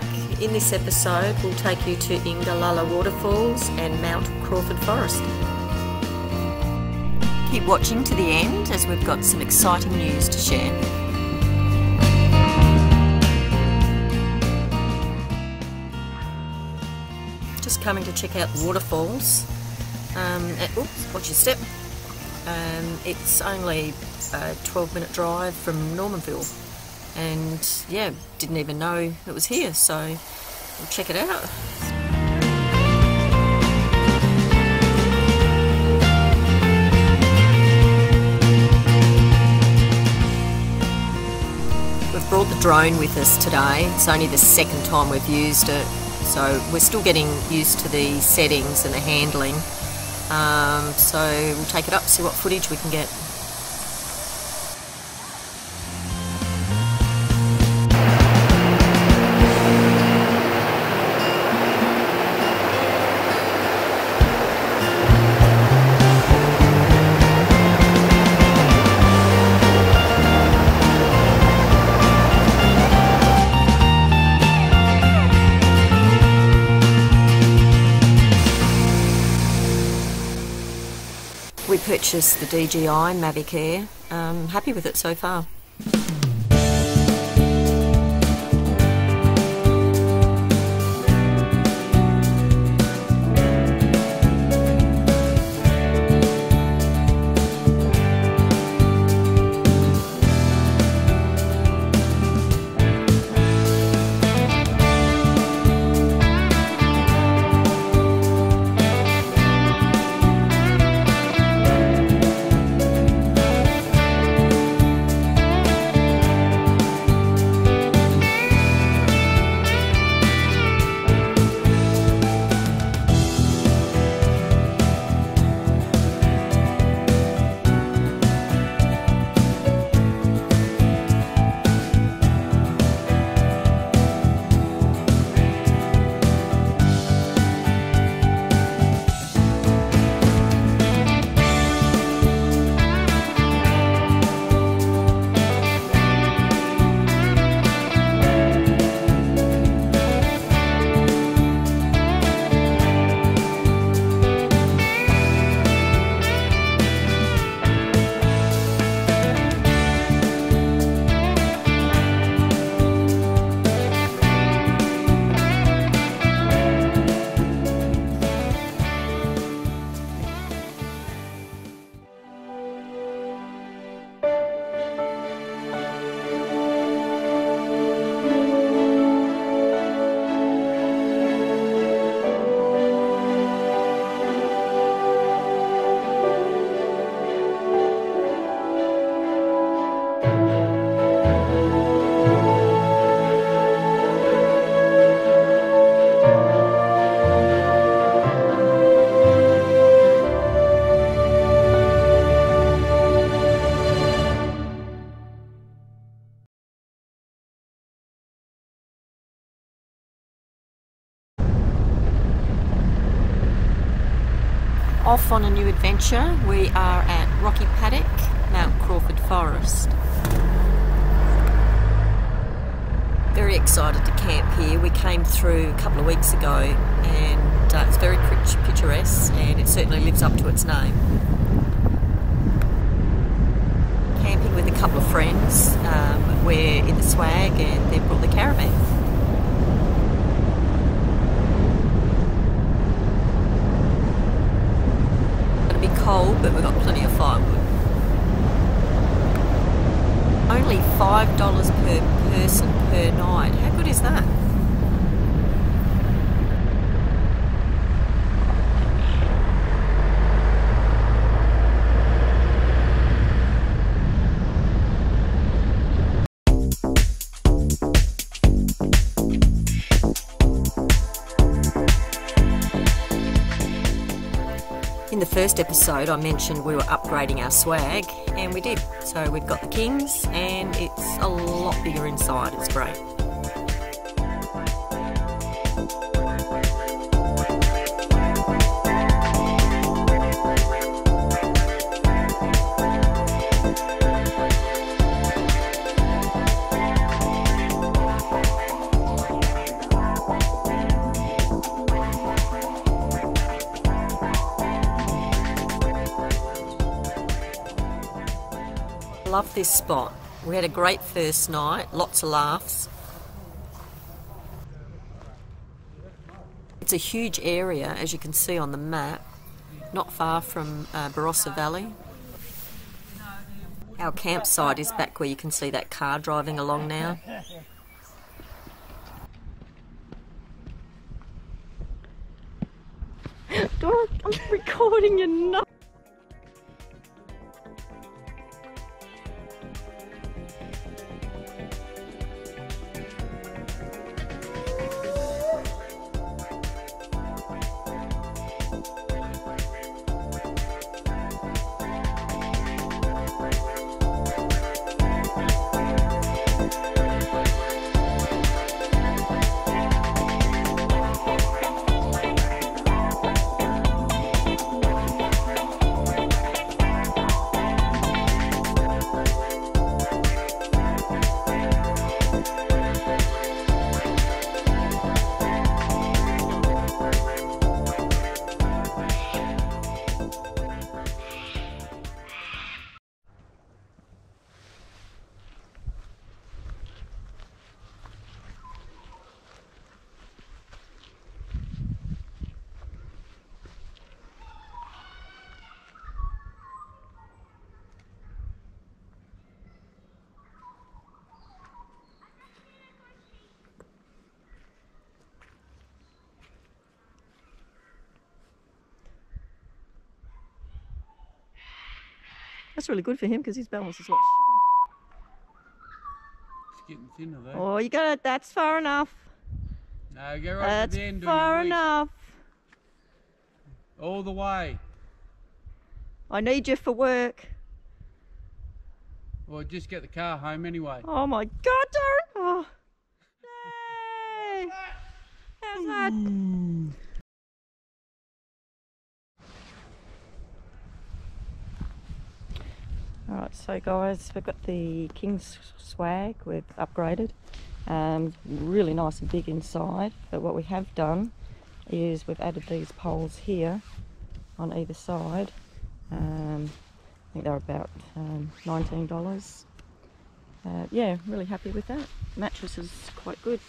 back. In this episode, we'll take you to Ingalala Waterfalls and Mount Crawford Forest. Keep watching to the end as we've got some exciting news to share. Just coming to check out the waterfalls. Oops, watch your step. It's only a 12-minute drive from Normanville. And yeah, didn't even know it was here, so we'll check it out. We've brought the drone with us today. It's only the second time we've used it, so we're still getting used to the settings and the handling. So we'll take it up, see what footage we can get. We purchased the DJI Mavic Air. I'm happy with it so far. Off on a new adventure. We are at Rocky Paddock, Mount Crawford Forest. Very excited to camp here. We came through a couple of weeks ago and it's very picturesque and it certainly lives up to its name. Camping with a couple of friends. We're in the swag and they've brought the caravan. Cold, but we've got plenty of firewood. Only $5 per person per night. How good is that? In the first episode I mentioned we were upgrading our swag, and we did. So we've got the Kings and it's a lot bigger inside, it's great. love this spot. We had a great first night, lots of laughs. It's a huge area, as you can see on the map, not far from Barossa Valley. Our campsite is back where you can see that car driving along now. Dora, I'm recording you now. That's really good for him because his balance is like shit. It's getting thinner though. Oh, you got it. That's far enough. No, go right to the end. That's far enough. All the way. I need you for work. Well, just get the car home anyway. Oh my God, Darren. Oh. Yay. How's that? Alright, so guys, we've got the King's swag, we've upgraded, really nice and big inside, but what we have done is we've added these poles here on either side. I think they're about $19. Yeah, really happy with that. Mattress is quite good,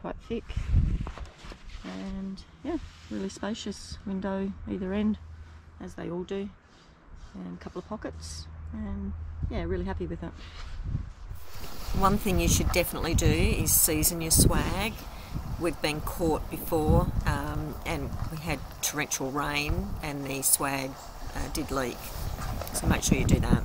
quite thick, and yeah, really spacious window either end, as they all do. And a couple of pockets, and yeah, really happy with it. One thing you should definitely do is season your swag. We've been caught before, and we had torrential rain and the swag did leak, so make sure you do that.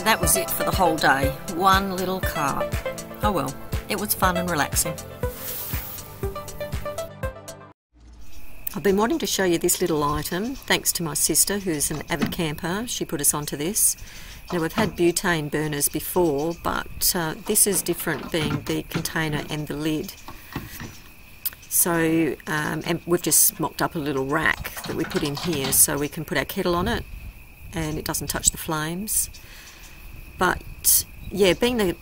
So that was it for the whole day. One little carp. Oh well, it was fun and relaxing. I've been wanting to show you this little item, thanks to my sister who's an avid camper. She put us onto this. Now we've had butane burners before, but this is different, being the container and the lid. So, and we've just mocked up a little rack that we put in here so we can put our kettle on it and it doesn't touch the flames. But yeah, being the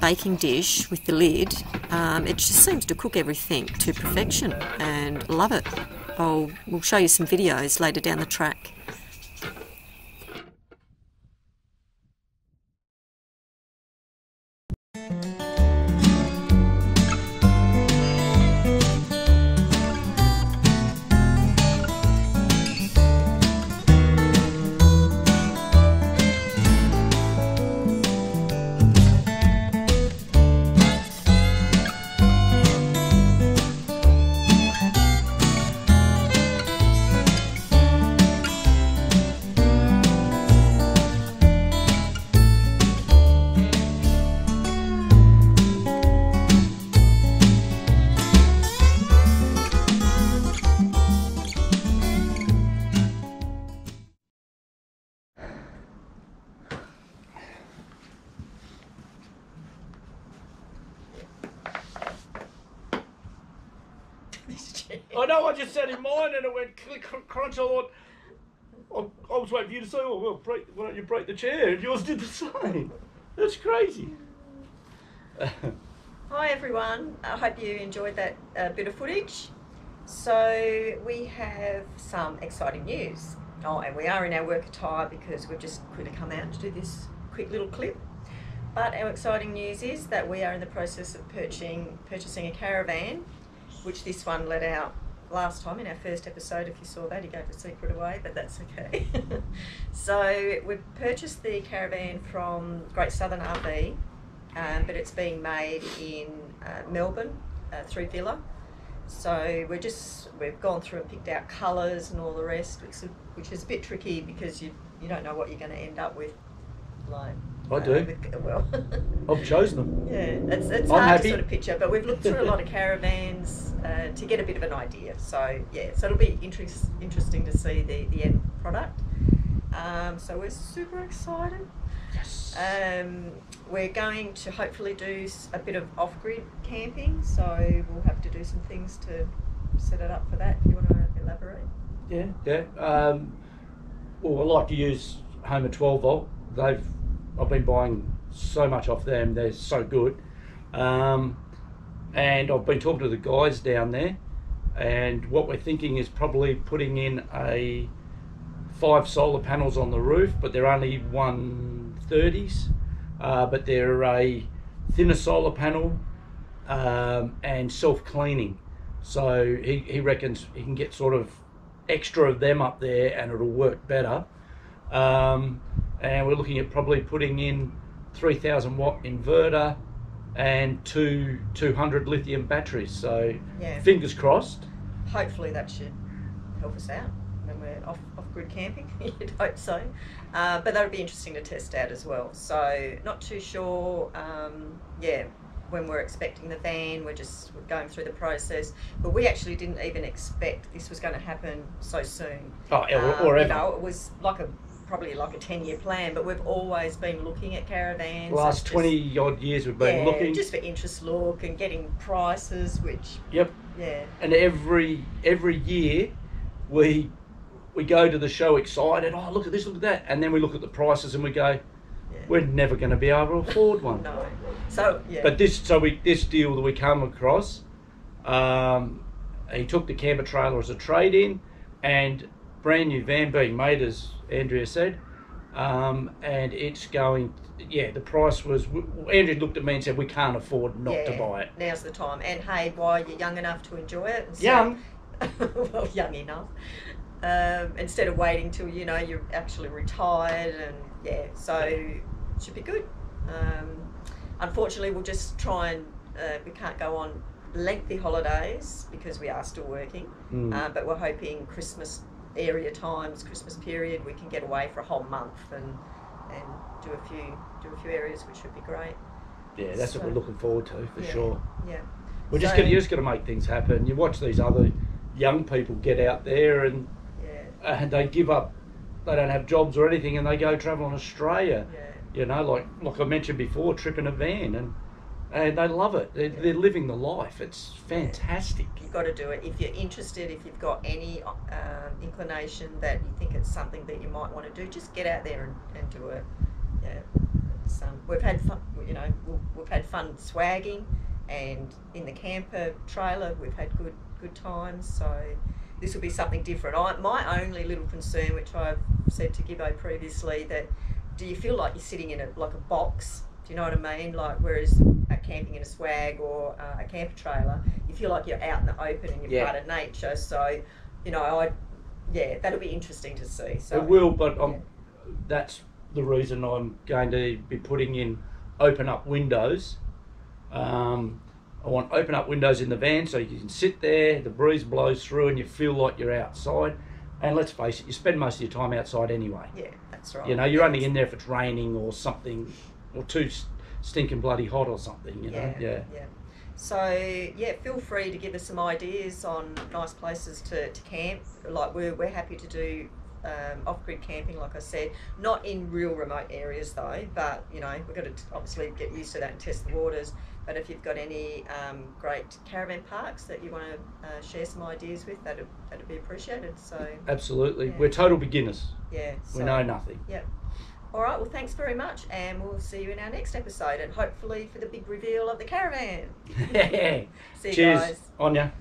baking dish with the lid, it just seems to cook everything to perfection, and love it. We'll show you some videos later down the track. I know, I just sat in mine and it went click, crunch. I thought, I was waiting for you to say, oh, well, why don't you break the chair? And yours did the same. That's crazy. Hi, everyone. I hope you enjoyed that bit of footage. So we have some exciting news. Oh, and we are in our work attire because we've just quickly come out to do this quick little clip. But our exciting news is that we are in the process of purchasing a caravan, which this one let out last time in our first episode. If you saw that, he gave the secret away, but that's okay. So we've purchased the caravan from Great Southern RV, but it's being made in Melbourne through Villa. So we've gone through and picked out colours and all the rest, which is a bit tricky because you don't know what you're going to end up with. Like, I do. Well, I've chosen them. Yeah, it's hard to sort of picture, but we've looked through a lot of caravans to get a bit of an idea. So yeah, so it'll be interesting to see the end product. So we're super excited. Yes. We're going to hopefully do a bit of off-grid camping, so we'll have to do some things to set it up for that. Do you want to elaborate? Yeah. Well, I like to use Homer 12 volt. I've been buying so much off them, they're so good. And I've been talking to the guys down there, and what we're thinking is probably putting in a 5 solar panels on the roof, but they're only 130s, but they're a thinner solar panel and self-cleaning. So he reckons he can get sort of extra of them up there and it'll work better. And we're looking at probably putting in 3,000-watt inverter and two 200 lithium batteries. So yeah, fingers crossed. Hopefully that should help us out when we're off-grid camping. You'd hope so. But that would be interesting to test out as well. So not too sure, when we're expecting the van. We're going through the process, but we actually didn't even expect this was going to happen so soon. Oh, or ever. You know, it was like probably like a 10-year plan, but we've always been looking at caravans. Last 20-odd years we've been looking. Just for interest look and getting prices, which... Yep. Yeah. And every year we go to the show excited, oh, look at this, look at that, and then we look at the prices and we go, we're never going to be able to afford one. No. So, yeah. But this deal that we come across, he took the camper trailer as a trade-in, and brand new van being made, as Andrea said, and it's going, the price was, Andrea looked at me and said, we can't afford not to buy it. Now's the time. And hey, why you're young enough to enjoy it. And so, young. Well, young enough. Instead of waiting till, you're actually retired and so it should be good. Unfortunately, we'll just try and, we can't go on lengthy holidays because we are still working, but we're hoping Christmas period we can get away for a whole month and and do a few areas, which would be great. Yeah, that's so, what we're looking forward to for sure. Yeah, we're just gonna make things happen. You watch these other young people get out there and they give up. They don't have jobs or anything, and they go travel in Australia. Yeah. You know, like I mentioned before, trip in a van, and they love it. They're living the life. It's fantastic. You've got to do it. If you're interested, if you've got any inclination that you think it's something that you might want to do, just get out there and do it. Yeah, it's, we've had fun, you know, we've had fun swagging, and in the camper trailer we've had good times. So this will be something different. My only little concern, which I've said to Gibbo previously, that do you feel like you're sitting in a box? Do you know what I mean? Like, whereas camping in a swag or a camper trailer, you feel like you're out in the open and you're part of nature. So, you know, that'll be interesting to see. So it will, but that's the reason I'm going to be putting in open up windows. I want open up windows in the van so you can sit there, the breeze blows through, and you feel like you're outside. And let's face it, you spend most of your time outside anyway. Yeah, that's right. You know, you're only in there if it's raining or something, or too stinking bloody hot or something, you know? Yeah. So, yeah, feel free to give us some ideas on nice places to camp. Like, we're happy to do off-grid camping, like I said. Not in real remote areas, though, but, you know, we've got to obviously get used to that and test the waters. But if you've got any great caravan parks that you want to share some ideas with, that'd be appreciated. So absolutely, we're total beginners. Yeah, we know nothing. Yeah. All right. Well, thanks very much, and we'll see you in our next episode, and hopefully for the big reveal of the caravan. Yeah. See you guys. Cheers, Anya.